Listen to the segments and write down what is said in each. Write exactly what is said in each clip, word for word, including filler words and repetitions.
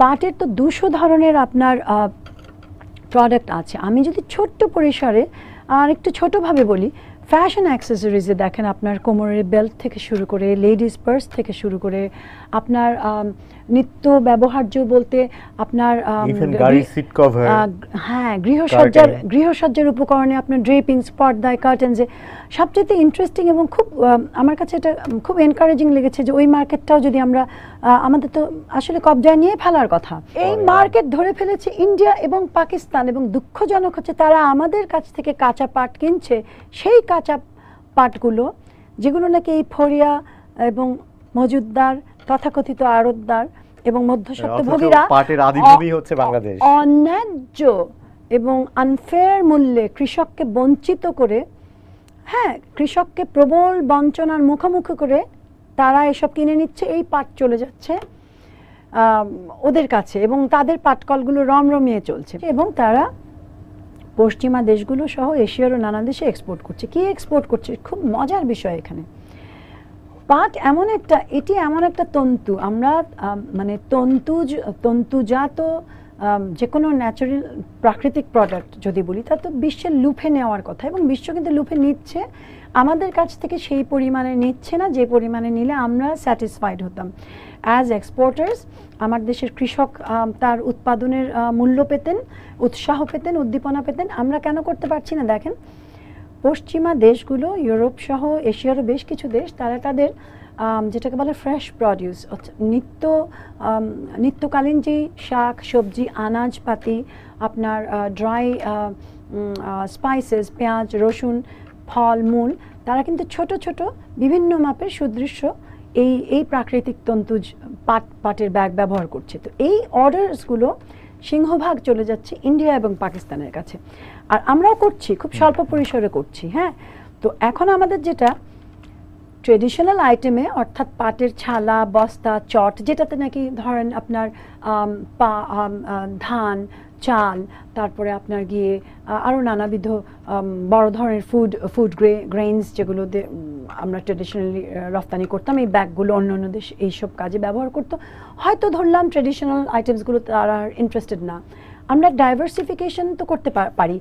পাটের তো দুশো ধরনের আপনার প্রোডাক্ট আছে। আমি যদি ছোট্ট পরিসরে আর একটু ছোটভাবে বলি, ফ্যাশন অ্যাক্সেসরিজে দেখেন আপনার কোমরের বেল্ট থেকে শুরু করে, লেডিস পার্স থেকে শুরু করে, আপনার নিত্য ব্যবহার্য বলতে আপনার হ্যাঁ গৃহসজ্জার গৃহসজ্জার উপকরণে আপনার ড্রেপিংস, পর্দায়, কার্টেন্সে। সবচেয়ে ইন্টারেস্টিং এবং খুব আমার কাছে এটা খুব এনকারেজিং লেগেছে যে ওই মার্কেটটাও যদি আমরা, আমাদের তো আসলে কবজায় নিয়ে ফেলার কথা, এই মার্কেট ধরে ফেলেছে ইন্ডিয়া এবং পাকিস্তান। এবং দুঃখজনক হচ্ছে তারা আমাদের কাছ থেকে কাঁচা পাট কিনছে, সেই কাঁচা পাটগুলো যেগুলো নাকি এই ফরিয়া এবং মজুদদার, তথাকথিত আড়তদার এবং মধ্যস্বত্বভোগীরা অন্যায্য এবং আনফেয়ার মূল্যে কৃষককে বঞ্চিত করে, হ্যাঁ কৃষককে প্রবল বঞ্চনার মুখোমুখি করে তারা এসব কিনে নিচ্ছে। এই পাট চলে যাচ্ছে ওদের কাছে এবং তাদের পাটকলগুলো রমরমিয়ে চলছে এবং তারা পশ্চিমা দেশগুলো সহ এশিয়ার ও নানা দেশে এক্সপোর্ট করছে। কি এক্সপোর্ট করছে? খুব মজার বিষয় এখানে। পাট এমন একটা, এটি এমন একটা তন্তু, আমরা মানে তন্তু তন্তুজাত যে কোনো ন্যাচারাল প্রাকৃতিক প্রোডাক্ট যদি বলি, তা তো বিশ্বের লুফে নেওয়ার কথা এবং বিশ্ব কিন্তু লুফে নিচ্ছে, আমাদের কাছ থেকে সেই পরিমাণে নিচ্ছে না যে পরিমাণে নিলে আমরা স্যাটিসফাইড হতাম অ্যাজ এক্সপোর্টার্স। আমার দেশের কৃষক তার উৎপাদনের মূল্য পেতেন, উৎসাহ পেতেন, উদ্দীপনা পেতেন। আমরা কেন করতে পারছি না? দেখেন পশ্চিমা দেশগুলো, ইউরোপ সহ এশিয়ারও বেশ কিছু দেশ, তারা তাদের যেটাকে বলে ফ্রেশ প্রডিউস, নিত্য নিত্যকালীন যে শাক সবজি, আনাজপাতি, আপনার ড্রাই স্পাইসেস, পেঁয়াজ, রসুন, ফল মূল, তারা কিন্তু ছোট ছোট বিভিন্ন মাপের সুদৃশ্য এই এই প্রাকৃতিক তন্তুজ পাট পাটের ব্যাগ ব্যবহার করছে। তো এই অর্ডারসগুলো সিংহভাগ চলে যাচ্ছে ইন্ডিয়া এবং পাকিস্তানের কাছে, আর আমরাও করছি, খুব স্বল্প পরিসরে করছি। হ্যাঁ, তো এখন আমাদের যেটা ট্রেডিশনাল আইটেমে, অর্থাৎ পাটের ছালা, বস্তা, চট, যেটাতে নাকি ধরেন আপনার পা ধান, চাল, তারপরে আপনার গিয়ে আরও নানাবিধ বড় ধরনের ফুড ফুড গ্রে গ্রেইনস যেগুলোতে আমরা ট্রেডিশনালি রপ্তানি করতাম, এই ব্যাগগুলো অন্য অন্য দেশ এইসব কাজে ব্যবহার করতো। হয়তো ধরলাম ট্রেডিশনাল আইটেমসগুলো তারা আর ইন্টারেস্টেড না। আমরা ডাইভার্সিফিকেশন তো করতে পারি,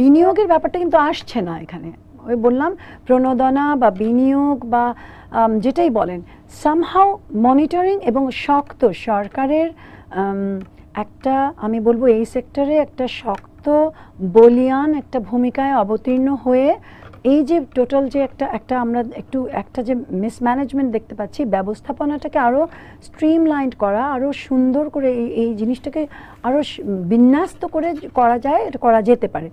বিনিয়োগের ব্যাপারটা কিন্তু আসছে না এখানে। ওই বললাম প্রণোদনা বা বিনিয়োগ বা যেটাই বলেন, সামহাও মনিটরিং এবং শক্ত সরকারের একটা, আমি বলবো এই সেক্টরে একটা শক্ত বলিয়ান একটা ভূমিকায় অবতীর্ণ হয়ে এই যে টোটাল যে একটা একটা আমরা একটু একটা যে মিসম্যানেজমেন্ট দেখতে পাচ্ছি, ব্যবস্থাপনাটাকে আরও স্ট্রিমলাইন করা, আরও সুন্দর করে এই এই জিনিসটাকে আরও বিন্যস্ত করে করা যায়, এটা করা যেতে পারে।